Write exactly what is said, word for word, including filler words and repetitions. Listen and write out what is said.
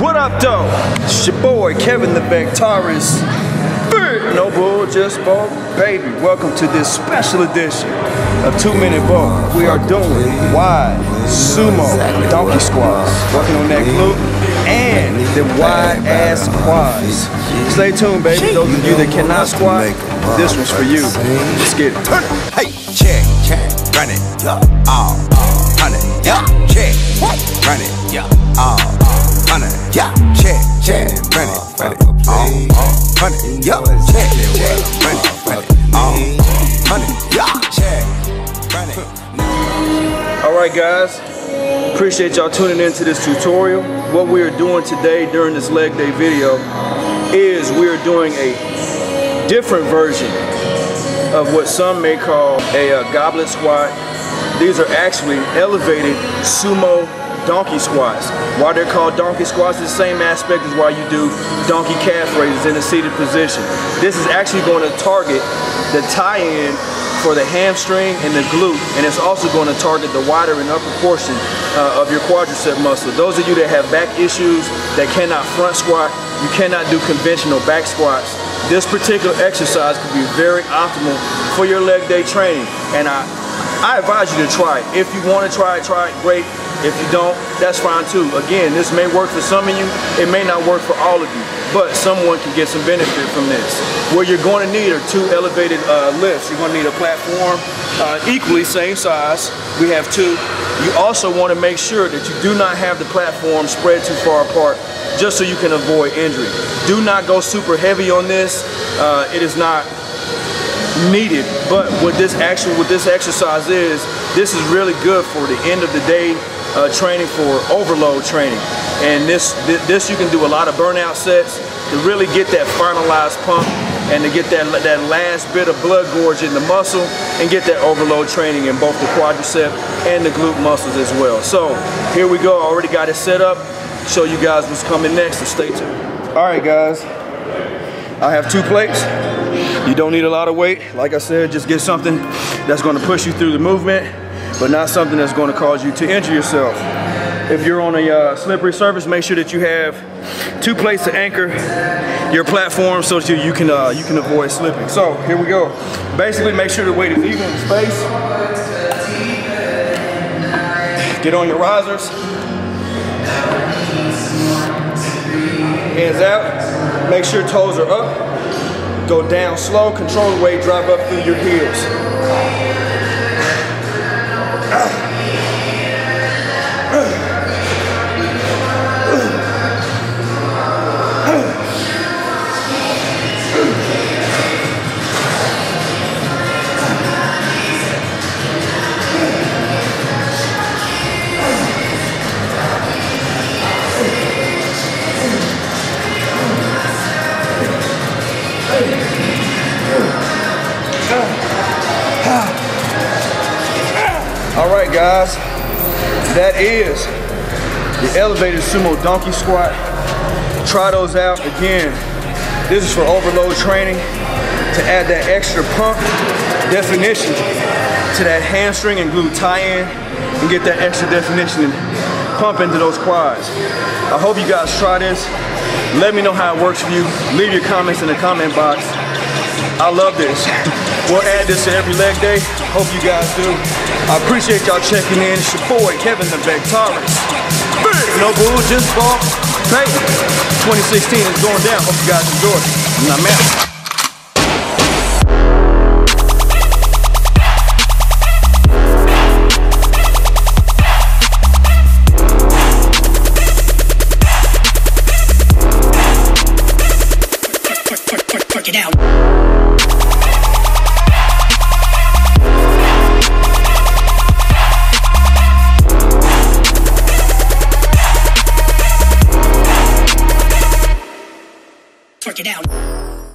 What up, though? It's your boy, Kevin the Vector's Big. No bull, just bull, baby. Welcome to this special edition of Two Minute Bull. We are doing wide sumo donkey squats. Working on that glute and the wide-ass quads. Stay tuned, baby. Those of you that cannot squat, this one's for you. Let's get it. Hey, check, check, run it, all, run it, check, run it, all, run it, check, check, run it, run it, all, run it, check, check, run it, run it, all, run it, check, run it. All right, guys. Appreciate y'all tuning in to this tutorial. What we are doing today during this leg day video is we are doing a different version of what some may call a uh, goblet squat. These are actually elevated sumo donkey squats. Why they're called donkey squats is the same aspect as why you do donkey calf raises in a seated position. This is actually going to target the tie-in for the hamstring and the glute, and it's also going to target the wider and upper portion uh, of your quadricep muscle. Those of you that have back issues, that cannot front squat, you cannot do conventional back squats, this particular exercise could be very optimal for your leg day training, and I, I advise you to try it. If you want to try it, try it, great. If you don't, that's fine too. Again, this may work for some of you, it may not work for all of you, but someone can get some benefit from this. What you're going to need are two elevated uh, lifts. You're going to need a platform, uh, equally same size. We have two. You also want to make sure that you do not have the platform spread too far apart, just so you can avoid injury. Do not go super heavy on this. Uh, it is not needed, but what this actually, what this exercise is, this is really good for the end of the day. Uh, training for overload training, and this th this you can do a lot of burnout sets to really get that finalized pump and to get that that last bit of blood gorge in the muscle and get that overload training in both the quadricep and the glute muscles as well. So here we go. I already got it set up. Show you guys what's coming next, so stay tuned. All right, guys. I have two plates. You don't need a lot of weight. Like I said, just get something that's going to push you through the movement, but not something that's going to cause you to injure yourself. If you're on a uh, slippery surface, make sure that you have two plates to anchor your platform so that you, you can uh, you can avoid slipping. So here we go. Basically, make sure the weight is even in space. Get on your risers. Hands out. Make sure toes are up. Go down slow. Control the weight. Drive up through your heels. Alright guys, that is the elevated sumo donkey squat. Try those out. Again, this is for overload training to add that extra pump definition to that hamstring and glute tie-in and get that extra definition and pump into those quads. I hope you guys try this. Let me know how it works for you. Leave your comments in the comment box. I love this. We'll add this to every leg day. Hope you guys do. I appreciate y'all checking in. It's your boy, Kevin the Vector. No bull, just ball. Hey, twenty sixteen is going down. Hope you guys enjoy it. I'm out. Check it out.